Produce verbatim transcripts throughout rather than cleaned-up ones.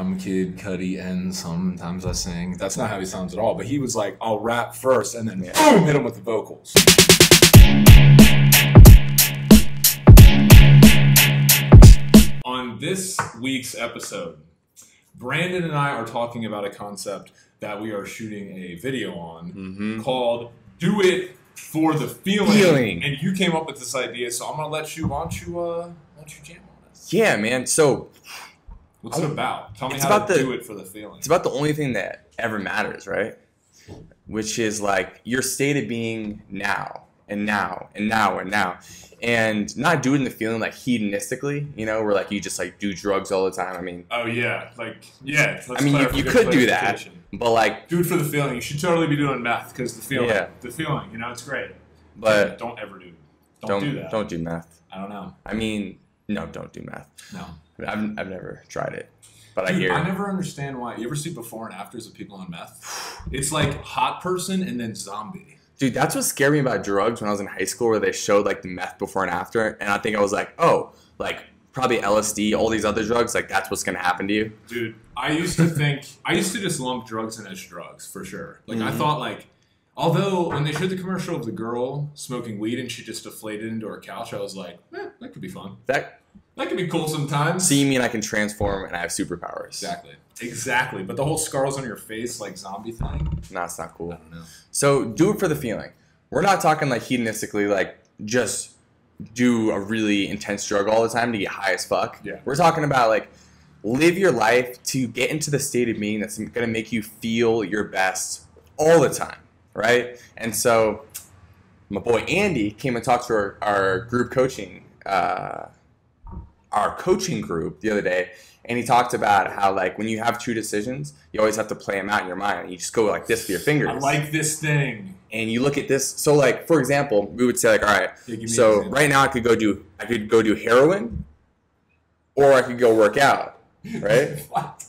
I'm Kid Cudi and sometimes I sing. That's not how he sounds at all, but he was like, I'll rap first and then yeah. boom, hit him with the vocals. On this week's episode, Brandon and I are talking about a concept that we are shooting a video on mm-hmm. called Do It For The Feeling. Feeling. And you came up with this idea, so I'm going to let you, why don't you, uh, why don't you jam on this? Yeah, man. So... What's it about? Tell me how to do it for the feeling. It's about the only thing that ever matters, right? Which is like your state of being now and now and now and now. And not doing the feeling like hedonistically, you know, where like you just like do drugs all the time. I mean. Oh, yeah. Like, yeah. I mean, you, you could do that. But like. Do it for the feeling. You should totally be doing meth because the feeling, yeah. the feeling, you know, it's great. But don't ever do it. Don't do that. Don't do meth. I don't know. I mean, no, don't do meth. No. I've, I've never tried it, but Dude, I hear. I never understand why. You ever see before and afters of people on meth? It's like hot person and then zombie. Dude, that's what scared me about drugs when I was in high school, where they showed like the meth before and after, and I think I was like, oh, like probably L S D, all these other drugs, like that's what's gonna happen to you. Dude, I used to think I used to just lump drugs in as drugs for sure. Like mm-hmm. I thought like. Although, when they showed the commercial of the girl smoking weed and she just deflated into her couch, I was like, eh, that could be fun. That that could be cool sometimes. So you mean I can transform and I have superpowers. Exactly. Exactly. But the whole scars on your face, like zombie thing. Nah, it's not cool. I don't know. So do it for the feeling. We're not talking like hedonistically, like just do a really intense drug all the time to get high as fuck. Yeah. We're talking about like live your life to get into the state of being that's going to make you feel your best all the time. Right? And so my boy Andy came and talked to our, our group coaching, uh, our coaching group the other day. And he talked about how, like, when you have two decisions, you always have to play them out in your mind. You just go like this with your fingers. I like this thing. And you look at this. So, like, for example, we would say, like, all right, yeah, so right now I could go do, I could go do heroin or I could go work out. Right? What?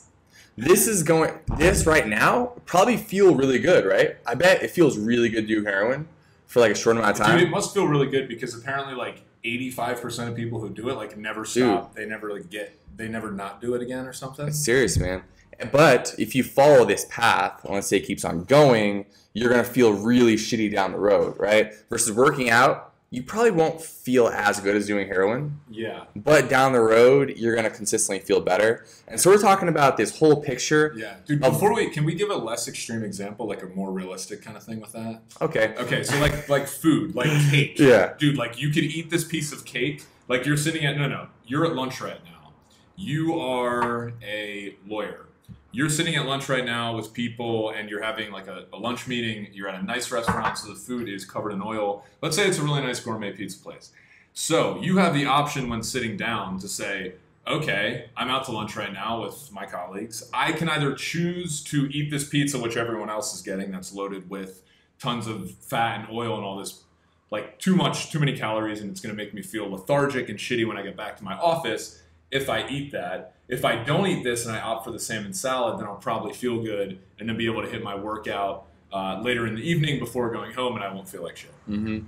This is going, this right now probably feel really good, right? I bet it feels really good to do heroin for like a short amount of time. Dude, it must feel really good because apparently like eighty-five percent of people who do it like never stop. Dude. They never like get, they never not do it again or something. It's serious, man. But if you follow this path, let's say it keeps on going, you're going to feel really shitty down the road, right? Versus working out. You probably won't feel as good as doing heroin. Yeah. But down the road, you're going to consistently feel better. And so we're talking about this whole picture. Yeah. Dude, before we, can we give a less extreme example, like a more realistic kind of thing with that? Okay. Okay, so like like food, like cake. Yeah. Dude, like you could eat this piece of cake. Like you're sitting at, no, no, you're at lunch right now. You are a lawyer. You're sitting at lunch right now with people and you're having like a, a lunch meeting. You're at a nice restaurant, so the food is covered in oil. Let's say it's a really nice gourmet pizza place. So you have the option when sitting down to say, okay, I'm out to lunch right now with my colleagues. I can either choose to eat this pizza, which everyone else is getting, that's loaded with tons of fat and oil and all this, like too much, too many calories, and it's going to make me feel lethargic and shitty when I get back to my office if I eat that. If I don't eat this and I opt for the salmon salad, then I'll probably feel good and then be able to hit my workout uh, later in the evening before going home and I won't feel like shit. Mm-hmm.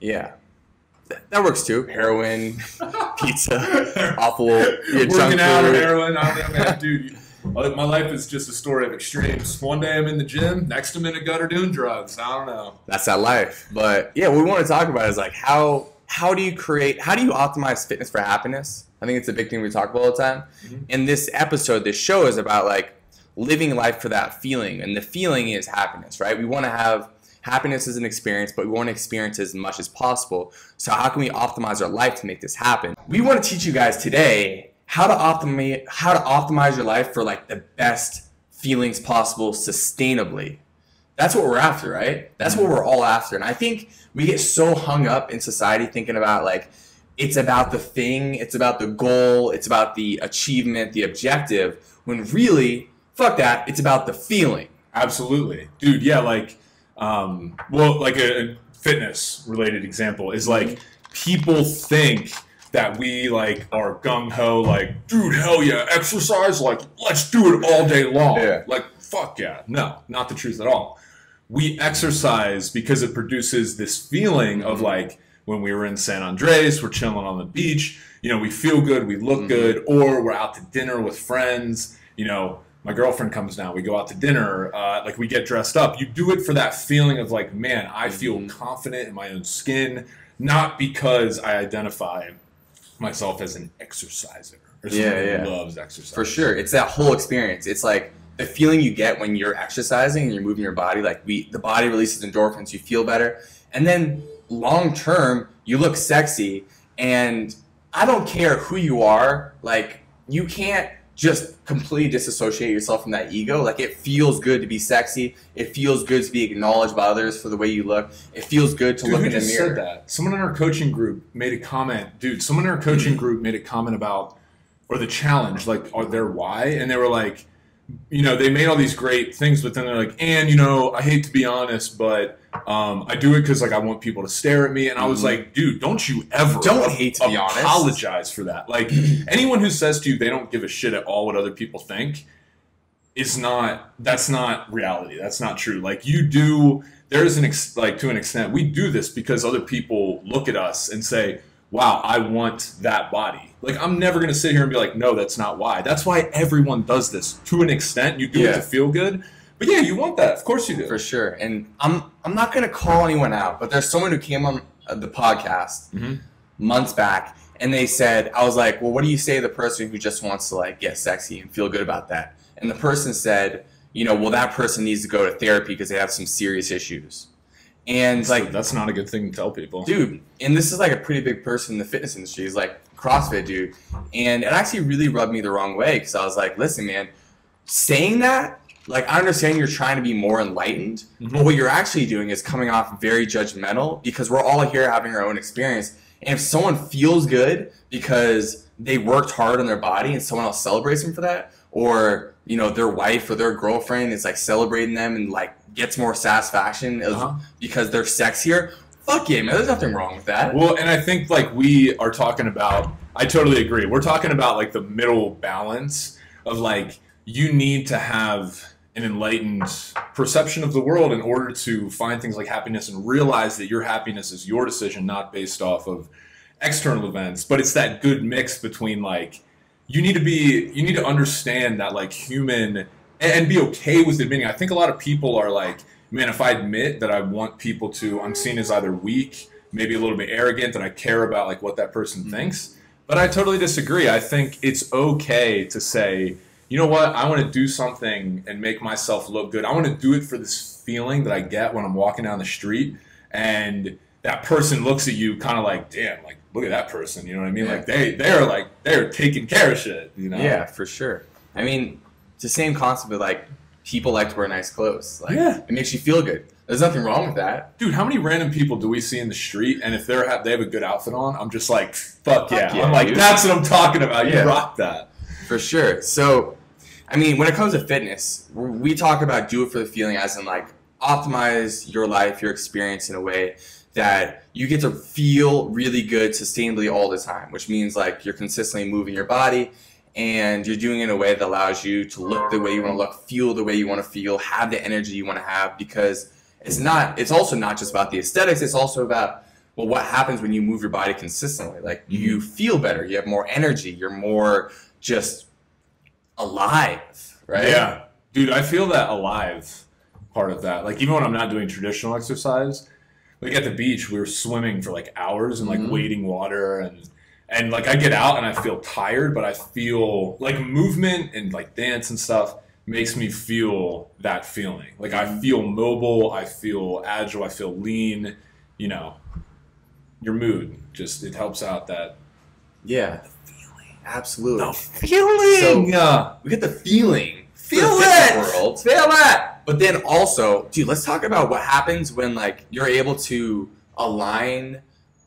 Yeah. That, that works too. Heroin, pizza, awful. Working junk out food. Of heroin. I don't know, man, dude. My life is just a story of extremes. One day I'm in the gym, next I'm in a gutter doing drugs. I don't know. That's that life. But yeah, what we want to talk about is like how how do you create, how do you optimize fitness for happiness? I think it's a big thing we talk about all the time. Mm-hmm. And this episode, this show is about like living life for that feeling. And the feeling is happiness, right? We want to have happiness as an experience, but we want to experience as much as possible. So how can we optimize our life to make this happen? We want to teach you guys today how to optimize, how to optimize your life for like the best feelings possible sustainably. That's what we're after, right? That's what we're all after. And I think we get so hung up in society thinking about like, it's about the thing, it's about the goal, it's about the achievement, the objective, when really, fuck that, it's about the feeling. Absolutely. Dude, yeah, like, um, well, like a, a fitness-related example is like people think that we like are gung-ho, like, dude, hell yeah, exercise, like, let's do it all day long. Yeah. Like, fuck yeah. No, not the truth at all. We exercise because it produces this feeling of like, when we were in San Andres, we're chilling on the beach, you know, we feel good, we look mm-hmm. good, or we're out to dinner with friends you know, my girlfriend comes down, we go out to dinner, uh, like we get dressed up. You do it for that feeling of like, man, I feel mm-hmm. confident in my own skin, not because I identify myself as an exerciser or someone yeah, yeah. who loves exercise. For sure. It's that whole experience. It's like the feeling you get when you're exercising and you're moving your body, like we, the body releases endorphins, you feel better. And then long term, you look sexy. And I don't care who you are, like you can't just completely disassociate yourself from that ego. Like it feels good to be sexy. It feels good to be acknowledged by others for the way you look. It feels good to dude, look in the mirror. Said that? Someone in our coaching group made a comment. Dude, someone in our coaching mm-hmm. group made a comment about, or the challenge, like or their why. And they were like, you know, they made all these great things, but then they're like, and, you know, I hate to be honest, but um, I do it because, like, I want people to stare at me. And I was like, dude, don't you ever don't hate to be honest. Apologize for that. Like, anyone who says to you they don't give a shit at all what other people think is not – that's not reality. That's not true. Like, you do – there is an ex – like, to an extent, we do this because other people look at us and say – wow, I want that body. Like, I'm never going to sit here and be like, no, that's not why. That's why everyone does this to an extent. You do yeah. it to feel good. But, yeah, you want that. Of course you do. For sure. And I'm I'm not going to call anyone out, but there's someone who came on the podcast mm-hmm. months back, and they said, I was like, well, what do you say to the person who just wants to, like, get sexy and feel good about that? And the person said, you know, well, that person needs to go to therapy because they have some serious issues. And so like that's not a good thing to tell people, dude. And this is like a pretty big person in the fitness industry. He's like CrossFit, dude. And it actually really rubbed me the wrong way because I was like, listen, man, saying that, like, I understand you're trying to be more enlightened, mm-hmm. but what you're actually doing is coming off very judgmental because we're all here having our own experience. And if someone feels good because they worked hard on their body and someone else celebrates them for that, or you know, their wife or their girlfriend is like celebrating them and like gets more satisfaction uh-huh. because they're sexier. Fuck yeah, man. There's nothing wrong with that. Well, and I think like we are talking about, I totally agree. We're talking about like the middle balance of like, you need to have an enlightened perception of the world in order to find things like happiness and realize that your happiness is your decision, not based off of external events. But it's that good mix between like, You need to be, you need to understand that like human and be okay with admitting. I think a lot of people are like, man, if I admit that I want people to, I'm seen as either weak, maybe a little bit arrogant, and I care about like what that person mm-hmm. thinks. But I totally disagree. I think it's okay to say, you know what, I want to do something and make myself look good. I want to do it for this feeling that I get when I'm walking down the street and that person looks at you kind of like, damn, like, look at that person, you know what I mean? Yeah. Like, they, they're, like, they're taking care of shit, you know? Yeah, for sure. I mean, it's the same concept of, like, people like to wear nice clothes. Like, yeah. It makes you feel good. There's nothing wrong with that. Dude, how many random people do we see in the street, and if they're ha they have a good outfit on, I'm just like, fuck, fuck yeah. yeah. I'm like, dude. That's what I'm talking about. You yeah. rock that. For sure. So, I mean, when it comes to fitness, we talk about do it for the feeling as in, like, optimize your life, your experience in a way that you get to feel really good sustainably all the time, which means like you're consistently moving your body and you're doing it in a way that allows you to look the way you want to look, feel the way you want to feel, have the energy you want to have, because it's not, it's also not just about the aesthetics. It's also about, well, what happens when you move your body consistently? Like you feel better, you have more energy, you're more just alive, right? Yeah, dude, I feel that alive part of that. Like even when I'm not doing traditional exercise, like at the beach, we were swimming for like hours and like mm-hmm. wading water and, and like I get out and I feel tired, but I feel like movement and like dance and stuff makes me feel that feeling. Like I feel mobile, I feel agile, I feel lean, you know, your mood just, it helps out that. Yeah. The feeling. Absolutely. The feeling. So, uh, we get the feeling. Feel it. World. Feel it. But then also, dude, let's talk about what happens when, like, you're able to align,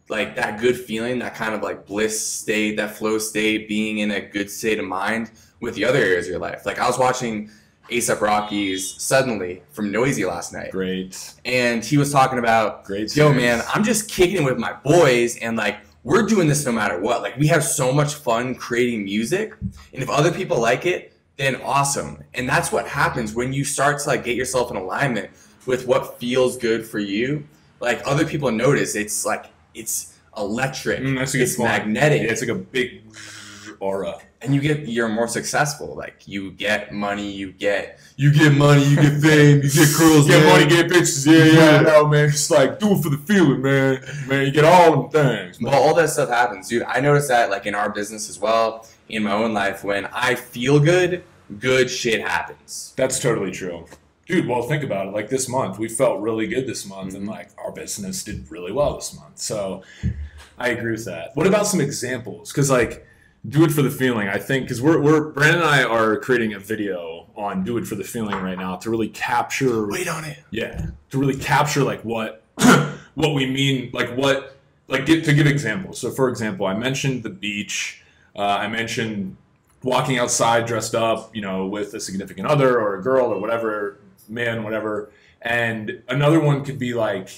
like, that good feeling, that kind of, like, bliss state, that flow state, being in a good state of mind with the other areas of your life. Like, I was watching A$AP Rocky's Suddenly from Noisy last night. Great. And he was talking about, Great yo, man, I'm just kicking it with my boys, and, like, we're doing this no matter what. Like, we have so much fun creating music, and if other people like it, then awesome. And that's what happens when you start to like get yourself in alignment with what feels good for you. Like other people notice, it's like, it's electric, mm, that's a good it's point. magnetic. Yeah, it's like a big aura, and you get you're more successful. Like you get money, you get you get money, you get fame, you get girls, you get man. money, you get bitches. Yeah, yeah, no man, just like do it for the feeling, man. Man, you get all them things. Man. Well, all that stuff happens, dude. I noticed that like in our business as well, in my own life, when I feel good, good shit happens. That's totally true. Dude, well, think about it. Like this month, we felt really good this month, and like our business did really well this month. So I agree with that. What about some examples? Because like, do it for the feeling, I think, because we're, we're Brandon and I are creating a video on do it for the feeling right now to really capture. Wait on it. Yeah, to really capture like what what we mean, like what like get, to give examples. So for example, I mentioned the beach. Uh, I mentioned walking outside dressed up, you know, with a significant other or a girl or whatever. man, whatever. And another one could be like,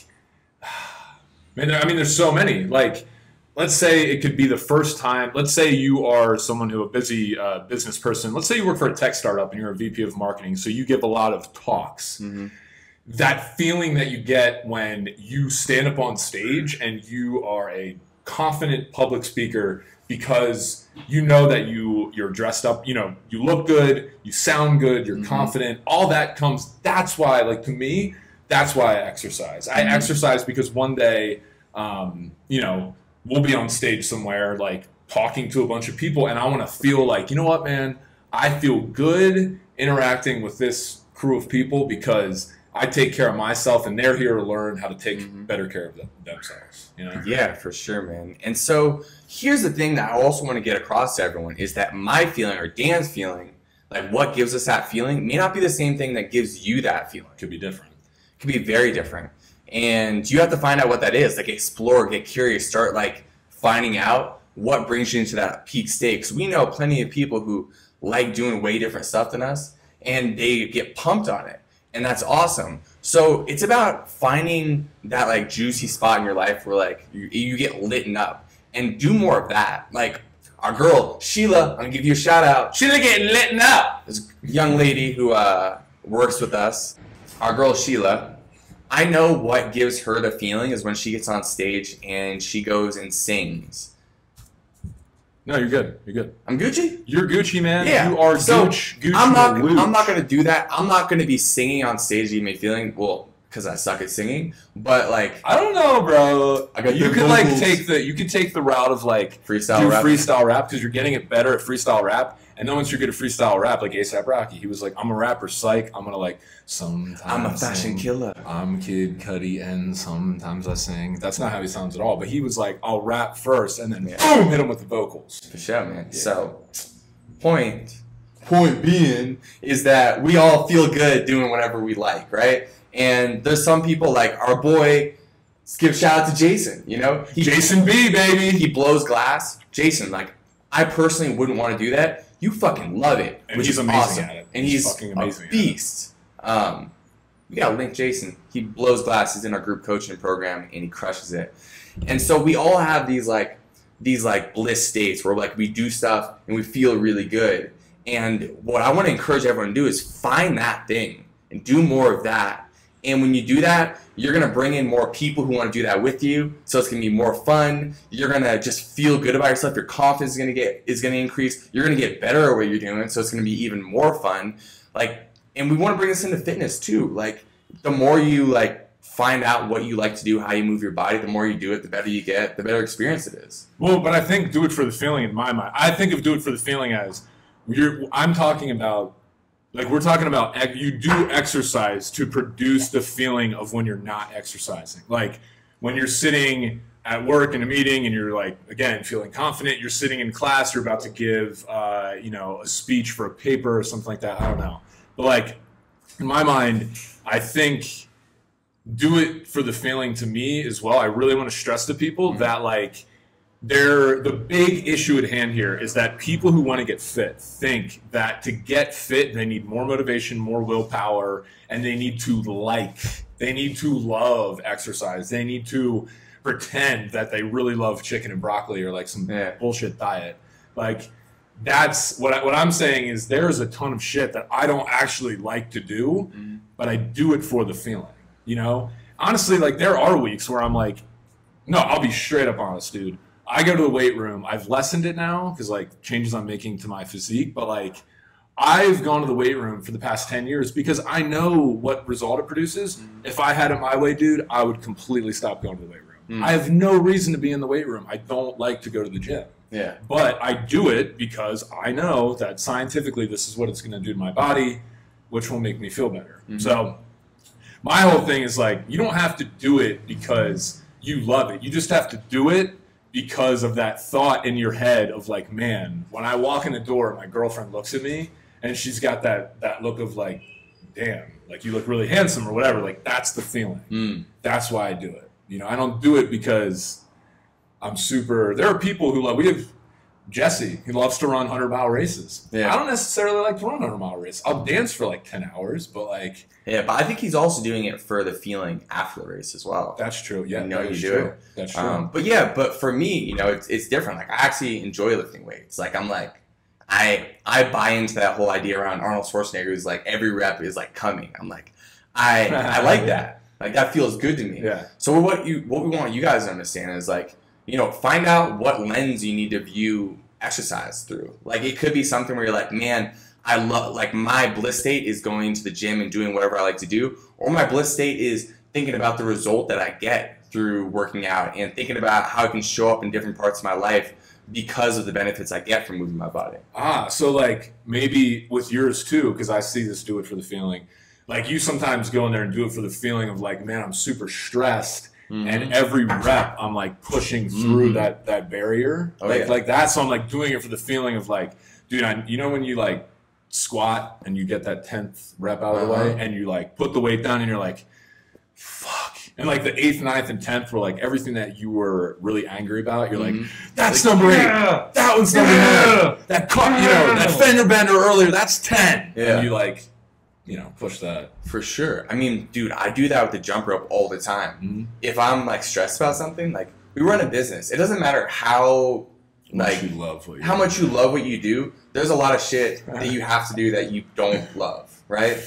man, I mean, there's so many. Like, let's say it could be the first time. Let's say you are someone who a busy uh, business person. Let's say you work for a tech startup and you're a V P of marketing. So you give a lot of talks. Mm-hmm. That feeling that you get when you stand up on stage and you are a confident public speaker because you know that you you're dressed up, you know, you look good, you sound good, you're mm-hmm. confident, all that comes. That's why, like, to me, that's why I exercise. I mm-hmm. exercise because one day, um, you know, we'll be on stage somewhere, like, talking to a bunch of people, and I want to feel like, you know what, man, I feel good interacting with this crew of people because I take care of myself, and they're here to learn how to take mm-hmm. better care of them, themselves. You know? Yeah, for sure, man. And so here's the thing that I also want to get across to everyone is that my feeling or Dan's feeling, like what gives us that feeling, may not be the same thing that gives you that feeling. Could be different. Could be very different. And you have to find out what that is. Like explore, get curious, start like finding out what brings you into that peak state. Because we know plenty of people who like doing way different stuff than us, and they get pumped on it. And that's awesome. So it's about finding that like juicy spot in your life where like you, you get lit up, and do more of that. Like our girl, Sheila, I'm gonna give you a shout out. Sheila getting lit up. This young lady who uh, works with us, our girl, Sheila. I know what gives her the feeling is when she gets on stage and she goes and sings. No, you're good. You're good. I'm Gucci. You're Gucci, man. Yeah. You are so Gucci. Gucci. I'm not. I'm not gonna do that. I'm not gonna be singing on stage to give me feeling. Well, because I suck at singing. But like, I don't know, bro. I got you could vocals. like take the. You could take the route of like freestyle do rap. freestyle rap because you're getting it better at freestyle rap. And then once you're good at freestyle rap, like A$AP Rocky, he was like, I'm a rapper, psych. I'm gonna like sometimes. I'm a fashion sing. killer. I'm Kid Cudi, and sometimes I sing. That's not how he sounds at all. But he was like, I'll rap first, and then yeah. boom, hit him with the vocals. For sure, man. Yeah. So, point point being is that we all feel good doing whatever we like, right? And there's some people like our boy. Give shout out to Jason. You know, he, Jason B, baby. He blows glass. Jason, like, I personally wouldn't want to do that. You fucking love it, and which he's is amazing awesome. At it. And he's, he's fucking amazing a beast. Um, we gotta link Jason. He blows glass. He's in our group coaching program, and he crushes it. And so we all have these like these like bliss states where like we do stuff and we feel really good. And what I want to encourage everyone to do is find that thing and do more of that. And when you do that, you're gonna bring in more people who want to do that with you. So it's gonna be more fun. You're gonna just feel good about yourself. Your confidence is gonna get is gonna increase. You're gonna get better at what you're doing. So it's gonna be even more fun. Like, and we want to bring this into fitness too. Like, the more you like find out what you like to do, how you move your body, the more you do it, the better you get, the better experience it is. Well, but I think do it for the feeling in my mind. I think of do it for the feeling as you're. I'm talking about. Like we're talking about, you do exercise to produce the feeling of when you're not exercising. Like when you're sitting at work in a meeting and you're like, again, feeling confident, you're sitting in class, you're about to give, uh, you know, a speech for a paper or something like that. I don't know. But like in my mind, I think do it for the feeling to me as well. I really want to stress to people that like, There, the big issue at hand here is that people who want to get fit think that to get fit, they need more motivation, more willpower, and they need to like, they need to love exercise. They need to pretend that they really love chicken and broccoli or like some yeah. bullshit diet. Like that's what, I, what I'm saying is there's a ton of shit that I don't actually like to do, mm-hmm. but I do it for the feeling, you know? Honestly, like there are weeks where I'm like, no, I'll be straight up honest, dude. I go to the weight room. I've lessened it now because like changes I'm making to my physique, but like I've gone to the weight room for the past ten years because I know what result it produces. Mm. If I had it my way, dude, I would completely stop going to the weight room. Mm. I have no reason to be in the weight room. I don't like to go to the gym. Yeah. But I do it because I know that scientifically this is what it's going to do to my body, which will make me feel better. Mm-hmm. So my whole thing is like, you don't have to do it because you love it. You just have to do it because of that thought in your head of like, man, when I walk in the door, my girlfriend looks at me and she's got that, that look of like, damn, like you look really handsome or whatever. Like that's the feeling. Mm. That's why I do it. You know, I don't do it because I'm super, there are people who love, we have Jesse, who loves to run hundred mile races. Yeah. I don't necessarily like to run hundred mile races. I'll dance for like ten hours, but like. Yeah, but I think he's also doing it for the feeling after the race as well. That's true. Yeah, you know, you do it. That's true. Um, but yeah, but for me, you know, it's, it's different. Like I actually enjoy lifting weights. Like I'm like, I, I buy into that whole idea around Arnold Schwarzenegger who's like every rep is like coming. I'm like, I, I like that. Like that feels good to me. Yeah. So what you, what we want you guys to understand is like, you know, find out what lens you need to view exercise through. Like it could be something where you're like, man, I love, like my bliss state is going to the gym and doing whatever I like to do. Or my bliss state is thinking about the result that I get through working out and thinking about how I can show up in different parts of my life because of the benefits I get from moving my body. Ah, so like maybe with yours too, because I see this do it for the feeling. Like you sometimes go in there and do it for the feeling of like, man, I'm super stressed. Mm-hmm. And every rep, I'm like pushing through mm-hmm. that that barrier, oh, like yeah. like that. So I'm like doing it for the feeling of like, dude, I, you know when you like squat and you get that tenth rep out of the uh-huh. way, and you like put the weight down, and you're like, fuck. And like the eighth, ninth, and tenth were like everything that you were really angry about. You're mm-hmm. like, that's like, number eight. Yeah. That one's number yeah. nine. That cut, yeah. you know, that fender bender earlier. That's ten. Yeah. And you like. You know, push that for sure. I mean, dude, I do that with the jump rope all the time. Mm-hmm. If I'm like stressed about something, like we run a business, it doesn't matter how like much you love what you how do. much you love what you do. There's a lot of shit that you have to do that you don't love, right?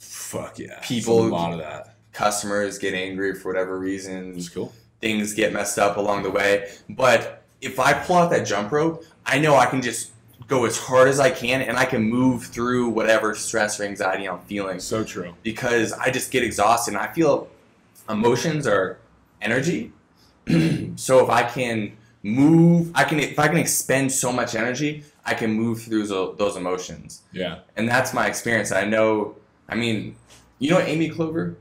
Fuck yeah, people, a lot of that. Customers get angry for whatever reason. It's cool. Things get messed up along the way. But if I pull out that jump rope, I know I can just go as hard as I can, and I can move through whatever stress or anxiety I'm feeling. So true. Because I just get exhausted, and I feel emotions are energy. So if I can move, I can if I can expend so much energy, I can move through those, those emotions. Yeah. And that's my experience. I know. I mean, you know Amy Klobuchar?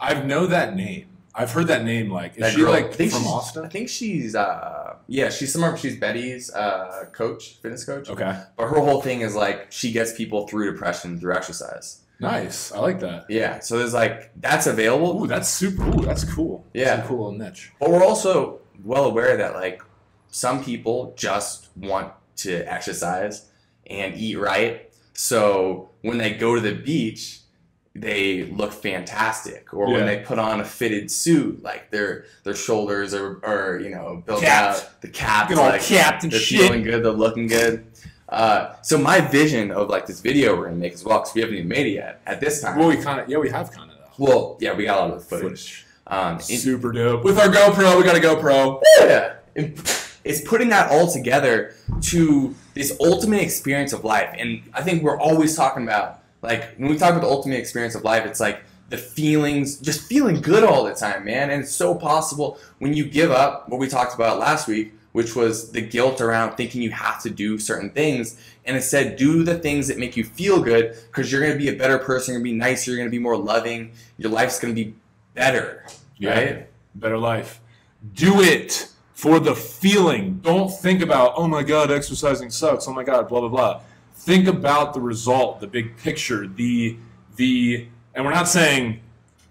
I know that name. I've heard that name. Like, is that she girl, like from Austin? I think she's. Uh, yeah, she's somewhere. She's Betty's uh, coach, fitness coach. Okay. But her whole thing is like she gets people through depression through exercise. Nice, I like that. Yeah. So there's like that's available. Ooh, that's super. Ooh, that's cool. Yeah, that's a cool little niche. But we're also well aware that like some people just want to exercise and eat right. So when they go to the beach, they look fantastic, or yeah. when they put on a fitted suit, like their their shoulders are, are you know, built capped. out, the cap, like capped and they're shit. feeling good, they're looking good. Uh, so my vision of like this video we're gonna make as well, because we haven't even made it yet at this time. Well, we kind of yeah, we have kind of though. Well, yeah, we got a lot of footage. footage. Um, Super dope with our GoPro. We got a GoPro. Yeah, it's putting that all together to this ultimate experience of life, and I think we're always talking about. Like, when we talk about the ultimate experience of life, it's like the feelings, just feeling good all the time, man. And it's so possible when you give up what we talked about last week, which was the guilt around thinking you have to do certain things. And instead, do the things that make you feel good because you're going to be a better person, you're going to be nicer, you're going to be more loving. Your life's going to be better, yeah, right? Better life. Do it for the feeling. Don't think about, oh, my God, exercising sucks. Oh, my God, blah, blah, blah. Think about the result, the big picture, the, the, and we're not saying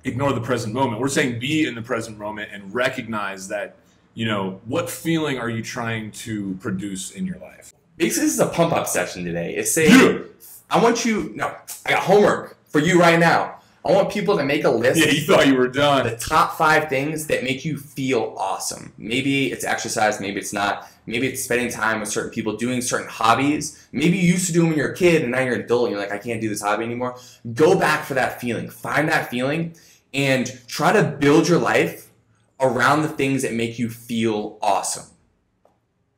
ignore the present moment. We're saying be in the present moment and recognize that, you know, what feeling are you trying to produce in your life? Basically, this is a pump up session today. It's saying, dude. I want you, no, I got homework for you right now. I want people to make a list. Yeah, you thought you were done. The top five things that make you feel awesome. Maybe it's exercise, maybe it's not. Maybe it's spending time with certain people, doing certain hobbies. Maybe you used to do them when you were a kid and now you're an adult and you're like, I can't do this hobby anymore. Go back for that feeling. Find that feeling and try to build your life around the things that make you feel awesome.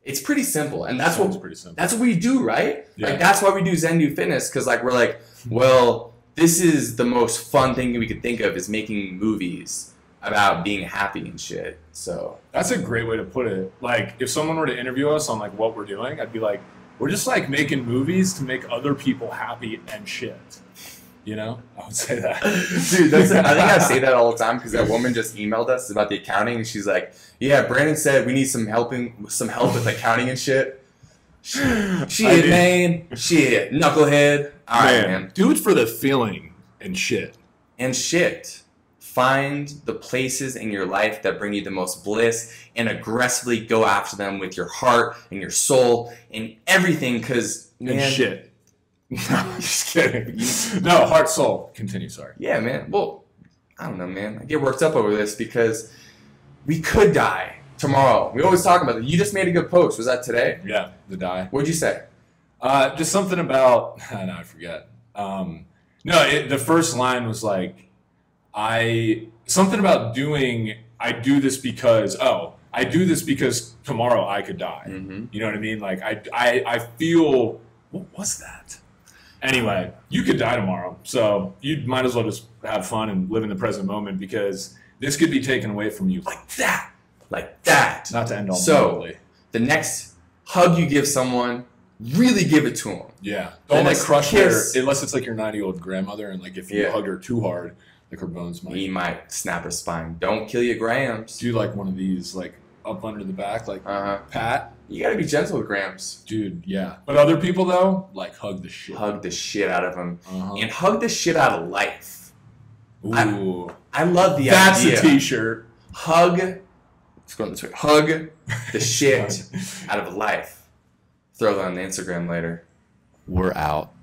It's pretty simple, and that's Sounds what pretty simple. that's what we do, right? Yeah. Like that's why we do Zen Dude Fitness, because like we're like, well, this is the most fun thing we could think of is making movies about being happy and shit. So that's a great way to put it. Like if someone were to interview us on like what we're doing, I'd be like, we're just like making movies to make other people happy and shit. You know, I would say that. Dude, that's, I think I say that all the time because that woman just emailed us about the accounting, and she's like, yeah, Brandon said we need some helping, some help with accounting and shit. Shit, shit man. Shit, knucklehead. All man, right, man. Do it for the feeling and shit. And shit. Find the places in your life that bring you the most bliss and aggressively go after them with your heart and your soul and everything because, man. And shit. No, I'm just kidding. No, heart, soul. Continue, sorry. Yeah, man. Well, I don't know, man. I get worked up over this because we could die tomorrow. We always talk about it. You just made a good post. Was that today? Yeah, the die. What'd you say? Uh, just something about, I know, I forget. Um, no, it, the first line was like, I, something about doing, I do this because, oh, I do this because tomorrow I could die. Mm-hmm. You know what I mean? Like, I, I, I feel, what was that? Anyway, you could die tomorrow, so you might as well just have fun and live in the present moment because this could be taken away from you like that, like that. Not to end all. So the next hug you give someone, really give it to them. Yeah, don't like crush kiss. Her unless it's like your ninety-year-old grandmother, and like if you yeah. hug her too hard, like her bones might. He might snap her spine. Don't kill your grams. Do like one of these like up under the back, like uh-huh. pat. You gotta be gentle with grams. Dude, yeah. But other people, though, like, hug the shit. Hug the shit out of them. Uh-huh. And hug the shit out of life. Ooh. I, I love the That's idea. That's a t-shirt. Hug. Let's go this way. Hug the shit out of life. Throw that on the Instagram later. We're out.